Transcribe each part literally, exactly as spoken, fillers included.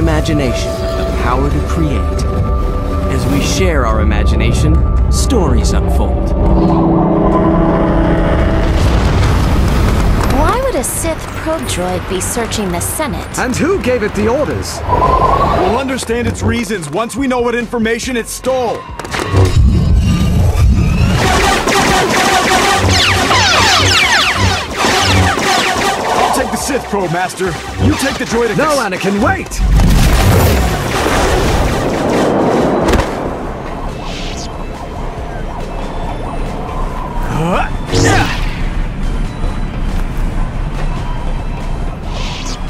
imagination the power to create. As we share our imagination, stories unfold. Why would a Sith probe droid be searching the Senate? And who gave it the orders? We'll understand its reasons once we know what information it stole. I'll take the Sith probe, Master. You take the droid. No, Anakin, wait!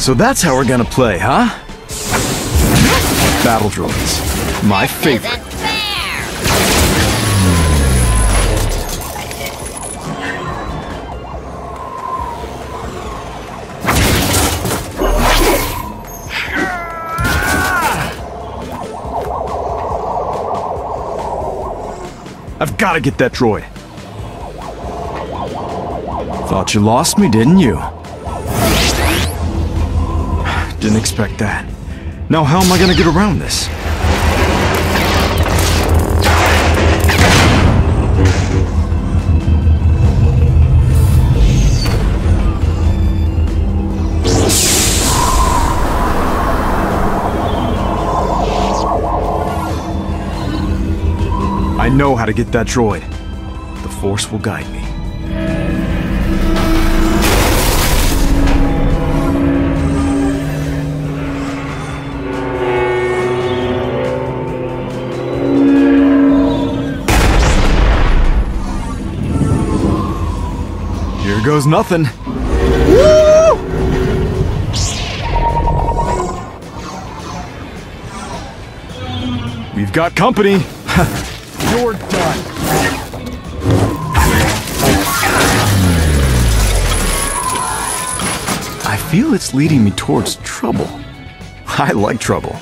So that's how we're gonna play, huh? Battle droids. My favorite. Isn't fair. I've gotta get that droid. Thought you lost me, didn't you? Didn't expect that. Now how am I gonna get around this? I know how to get that droid. The Force will guide me. Here goes nothing. Woo! We've got company. You're done. I feel it's leading me towards trouble. I like trouble.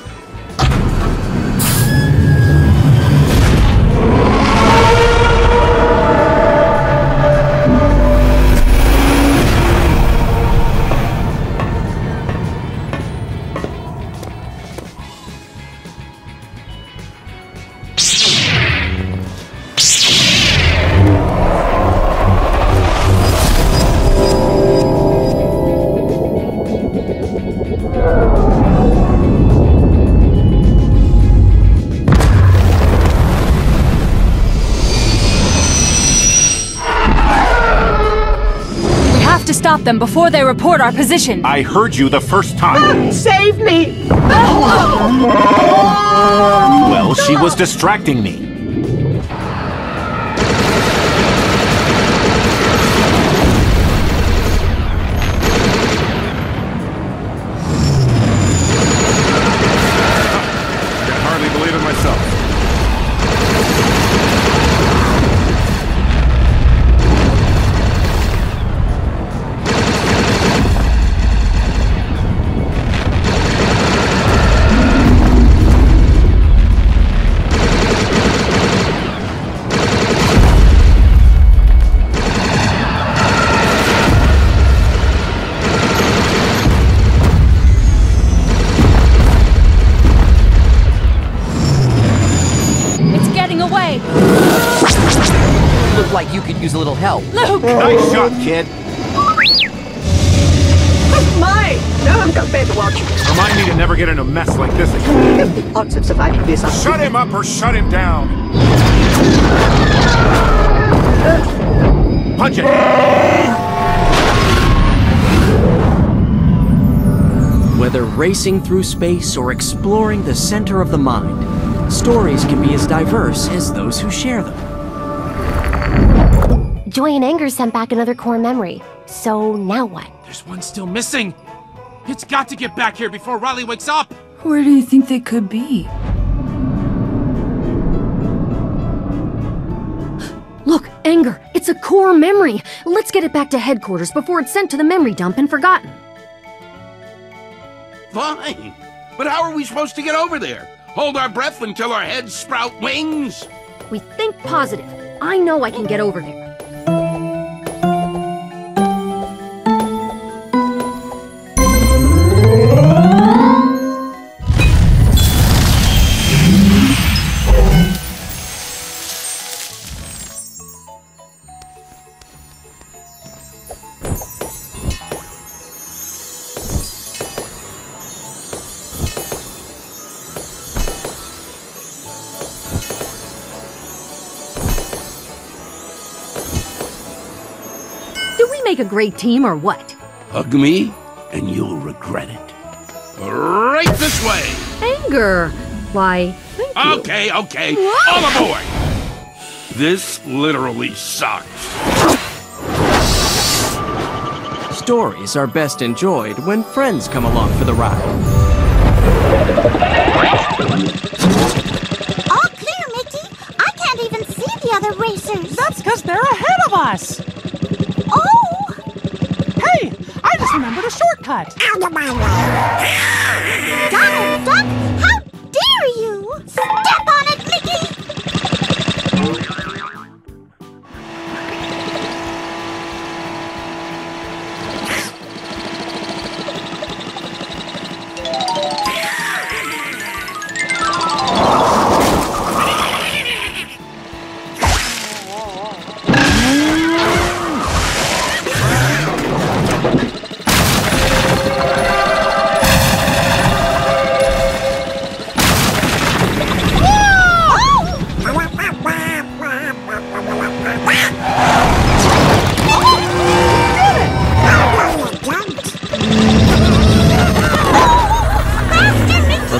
Stop them before they report our position. I heard you the first time. Save me! Well, she was distracting me. I can hardly believe it myself. Like you could use a little help. Luke! Nice shot, kid! Oh my! Now I'm got bad to watch. Remind me to never get in a mess like this again. Odds of surviving this. Shut him up or shut him down! Punch it! Whether racing through space or exploring the center of the mind, stories can be as diverse as those who share them. Joy and anger sent back another core memory. So now what? There's one still missing. It's got to get back here before Riley wakes up. Where do you think they could be? Look, anger. It's a core memory. Let's get it back to headquarters before it's sent to the memory dump and forgotten. Fine. But how are we supposed to get over there? Hold our breath until our heads sprout wings? We think positive. I know I can get over there. make a great team or what? Hug me, and you'll regret it. Right this way! Anger! Why, thank you. Okay, okay. What? All aboard! This literally sucks. Stories are best enjoyed when friends come along for the ride. All clear, Mickey. I can't even see the other racers. That's because they're ahead of us. Oh! Hey, I just remembered a shortcut. Out of my way. Donald Duck, how dare you? Step on it, Mickey!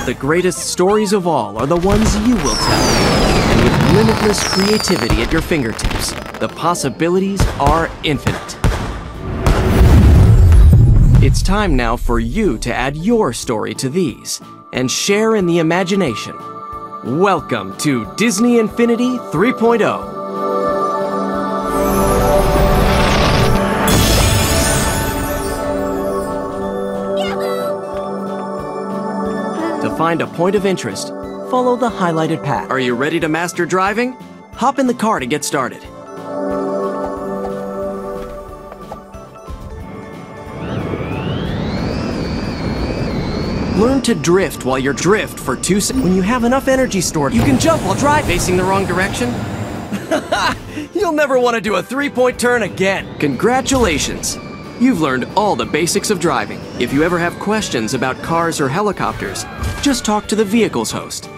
The greatest stories of all are the ones you will tell. And with limitless creativity at your fingertips, the possibilities are infinite. It's time now for you to add your story to these and share in the imagination. Welcome to Disney Infinity three point oh. Find a point of interest, follow the highlighted path. Are you ready to master driving? Hop in the car to get started. Learn to drift while you're drift for two seconds. When you have enough energy stored, you can jump while driving. Facing the wrong direction? You'll never want to do a three-point turn again. Congratulations! You've learned all the basics of driving. If you ever have questions about cars or helicopters, just talk to the vehicle's host.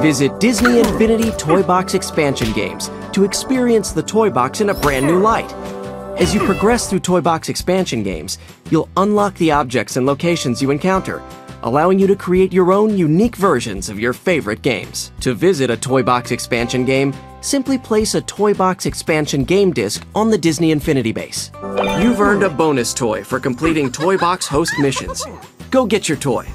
Visit Disney Infinity Toy Box Expansion Games to experience the Toy Box in a brand new light. As you progress through Toy Box Expansion Games, you'll unlock the objects and locations you encounter, allowing you to create your own unique versions of your favorite games. To visit a Toy Box Expansion game, simply place a Toy Box Expansion game disc on the Disney Infinity base. You've earned a bonus toy for completing Toy Box host missions. Go get your toy.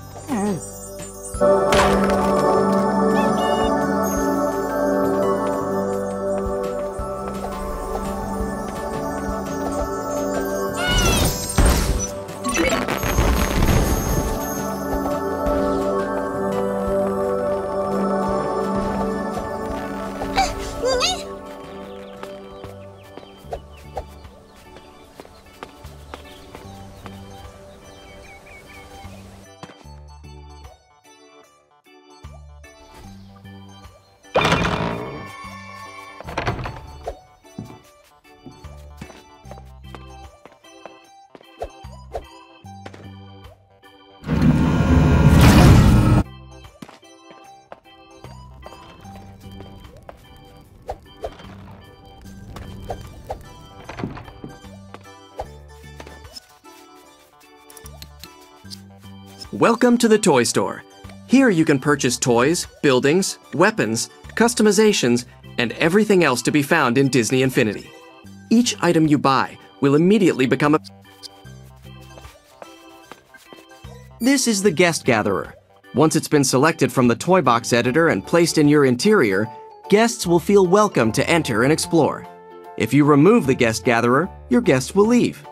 Welcome to the Toy Store. Here you can purchase toys, buildings, weapons, customizations, and everything else to be found in Disney Infinity. Each item you buy will immediately become a... This is the Guest Gatherer. Once it's been selected from the Toy Box editor and placed in your interior, guests will feel welcome to enter and explore. If you remove the Guest Gatherer, your guests will leave.